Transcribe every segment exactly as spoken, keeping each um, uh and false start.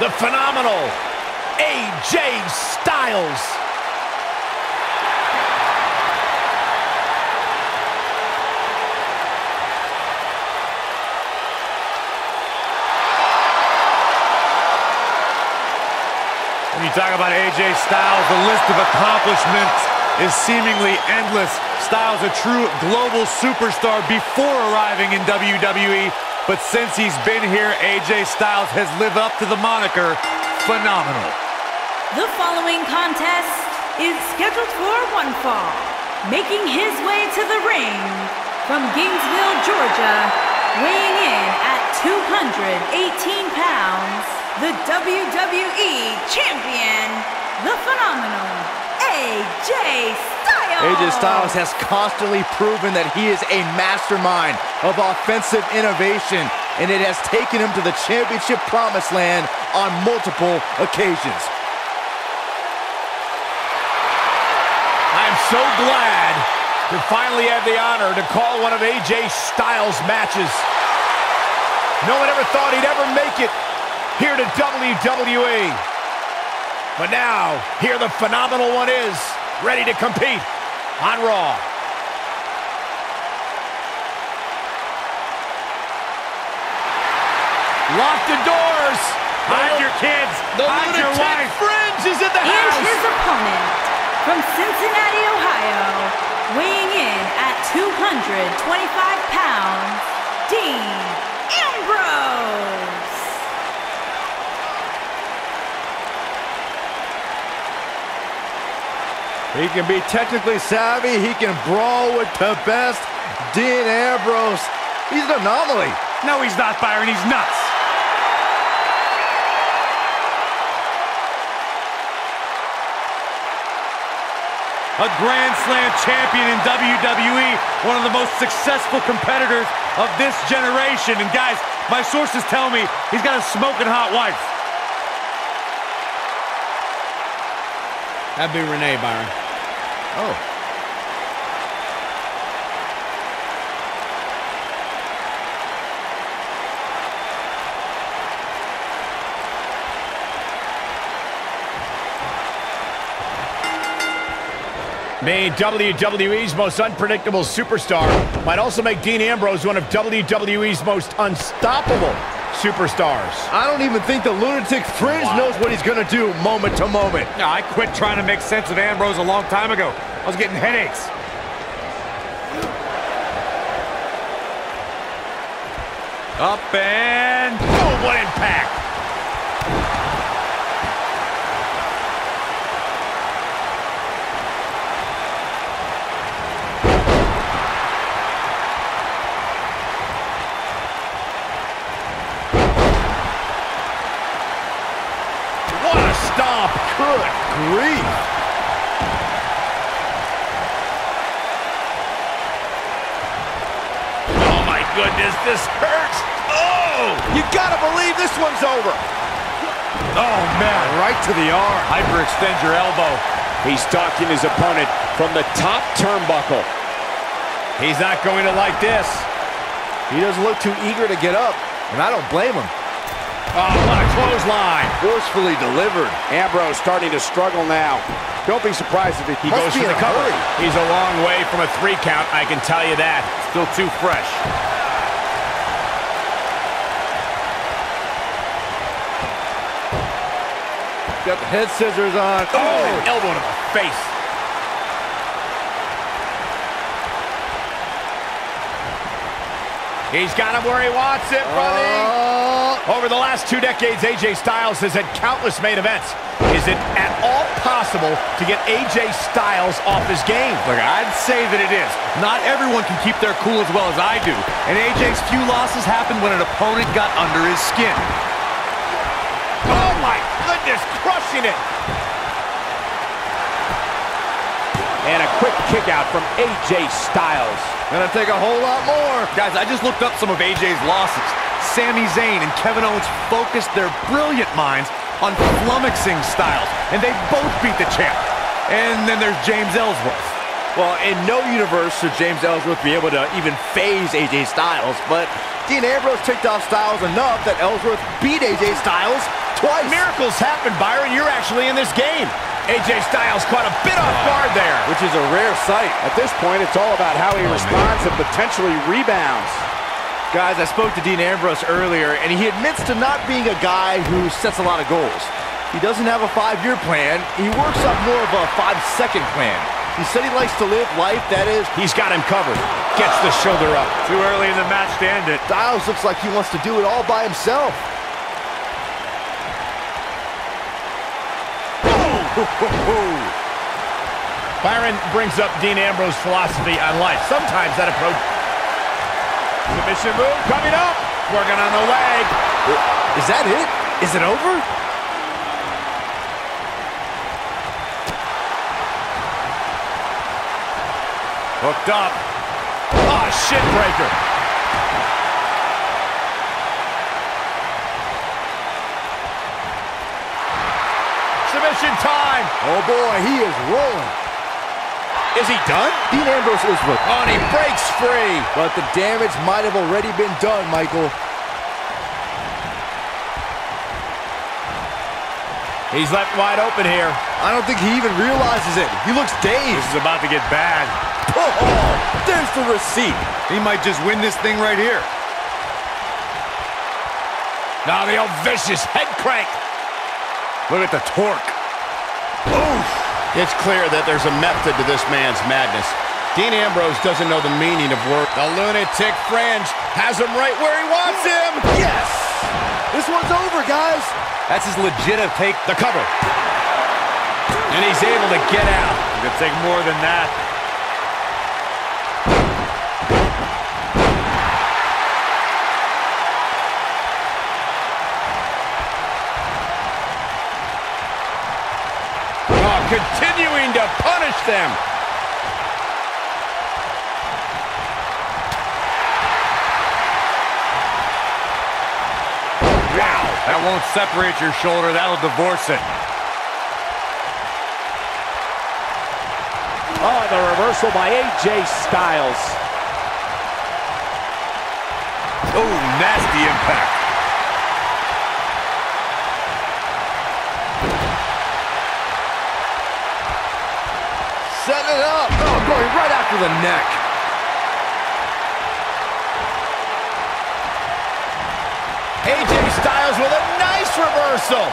the phenomenal A J Styles. When you talk about A J Styles, the list of accomplishments is seemingly endless. Styles, a true global superstar before arriving in W W E. But since he's been here, A J Styles has lived up to the moniker, Phenomenal. The following contest is scheduled for one fall. Making his way to the ring from Gainesville, Georgia, weighing in at two hundred eighteen pounds, the W W E Champion, the Phenomenal A J Styles. A J Styles has constantly proven that he is a mastermind of offensive innovation, and it has taken him to the championship promised land on multiple occasions. I'm so glad to finally have the honor to call one of A J Styles' matches. No one ever thought he'd ever make it here to W W E. But now, here the Phenomenal One is, ready to compete on Raw. Lock the doors. Hide your kids. Hide your wife. Fringe is in the house. Here's his opponent from Cincinnati, Ohio, weighing in at two hundred twenty-five pounds, Dean Ambrose. He can be technically savvy. He can brawl with the best. Dean Ambrose, he's an anomaly. No, he's not, Byron. He's nuts. A Grand Slam champion in W W E, one of the most successful competitors of this generation. And guys, my sources tell me he's got a smoking hot wife. That'd be Renee, Byron. Oh. Made W W E's most unpredictable superstar might also make Dean Ambrose one of W W E's most unstoppable superstars. I don't even think the lunatic fringe wow. knows what he's going to do moment to moment. No, I quit trying to make sense of Ambrose a long time ago. I was getting headaches. Up and... oh, what impact! Good grief. Oh my goodness, this hurts. Oh! You gotta believe this one's over. Oh man, right to the arm. Hyperextend your elbow. He's stalking his opponent from the top turnbuckle. He's not going to like this. He doesn't look too eager to get up, and I don't blame him. Oh, what a clothesline. Forcefully delivered. Ambrose starting to struggle now. Don't be surprised if he goes for the cover. He's a long way from a three count, I can tell you that. Still too fresh. Got the head scissors on. Oh, oh, elbow to the face. He's got him where he wants it, buddy. Oh. Over the last two decades, A J Styles has had countless main events. Is it at all possible to get A J Styles off his game? Look, I'd say that it is. Not everyone can keep their cool as well as I do. And A J's few losses happened when an opponent got under his skin. Oh my goodness, crushing it! And a quick kick out from A J Styles. Gonna take a whole lot more. Guys, I just looked up some of A J's losses. Sami Zayn and Kevin Owens focused their brilliant minds on flummoxing Styles, and they both beat the champ. And then there's James Ellsworth. Well, in no universe should James Ellsworth be able to even phase A J Styles, but Dean Ambrose ticked off Styles enough that Ellsworth beat A J Styles to twice. Miracles happen, Byron. You're actually in this game. A J Styles caught a bit off guard there. Which is a rare sight. At this point, it's all about how he oh, responds man. and potentially rebounds. Guys, I spoke to Dean Ambrose earlier, and he admits to not being a guy who sets a lot of goals. He doesn't have a five-year plan. He works on more of a five-second plan. He said he likes to live life, that is... He's got him covered. Gets the shoulder up. Too early in the match to end it. Styles looks like he wants to do it all by himself. Byron brings up Dean Ambrose's philosophy on life. Sometimes that approach... Submission move coming up. Working on the leg. Is that it? Is it over? Hooked up. Oh, shit breaker. Submission time. Oh, boy, he is rolling. Is he done? Dean Ambrose is with him. Oh, and he breaks free. But the damage might have already been done, Michael. He's left wide open here. I don't think he even realizes it. He looks dazed. This is about to get bad. Oh, there's the receipt. He might just win this thing right here. Now the old vicious head crank. Look at the torque. Oof. It's clear that there's a method to this man's madness. Dean Ambrose doesn't know the meaning of work. The lunatic fringe has him right where he wants him. Yes! This one's over, guys. That's his legitimate take. The cover. And he's able to get out. It could take more than that. Continuing to punish them. Wow. That won't separate your shoulder. That'll divorce it. Oh, the reversal by A J Styles. Oh, nasty impact. Set it up. Oh, going right after the neck. A J Styles with a nice reversal.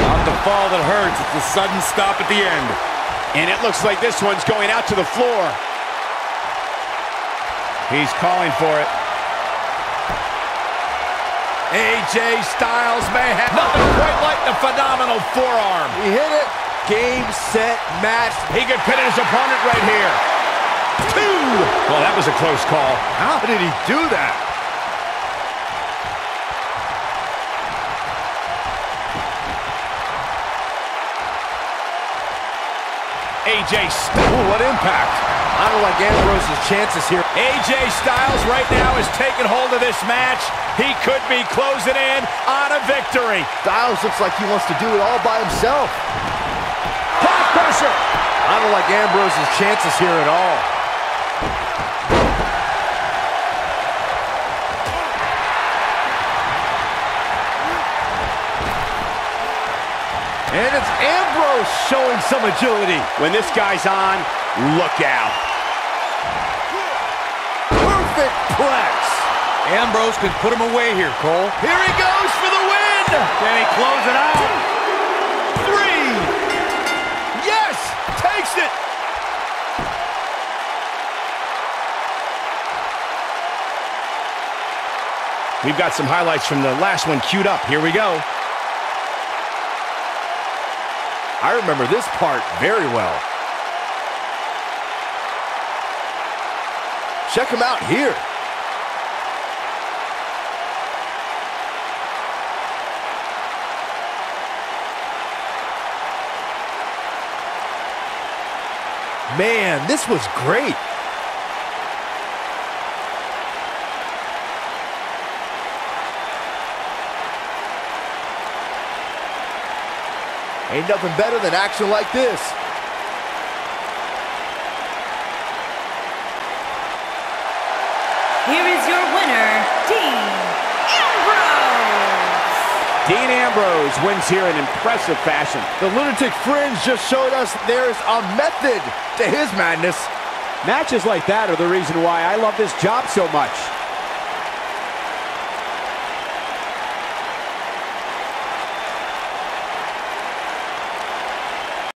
Not the fall that hurts. It's a sudden stop at the end. And it looks like this one's going out to the floor. He's calling for it. A J Styles may have nothing quite like the phenomenal forearm. He hit it. Game, set, match. He could pin his opponent right here. Two. Well, that was a close call. How did he do that? A J Styles. What impact. I don't like Ambrose's chances here. A J Styles right now is taking hold of this match. He could be closing in on a victory. Styles looks like he wants to do it all by himself. Hot pressure. I don't like Ambrose's chances here at all. And it's Ambrose showing some agility. When this guy's on, look out. Perfect plex. Ambrose can put him away here, Cole. Here he goes for the win! Can he close it out? Three! Yes! Takes it! We've got some highlights from the last one queued up. Here we go. I remember this part very well. Check him out here. Man, this was great. Ain't nothing better than action like this. Here is your winner. Ambrose wins here in impressive fashion. The lunatic fringe just showed us there's a method to his madness. Matches like that are the reason why I love this job so much.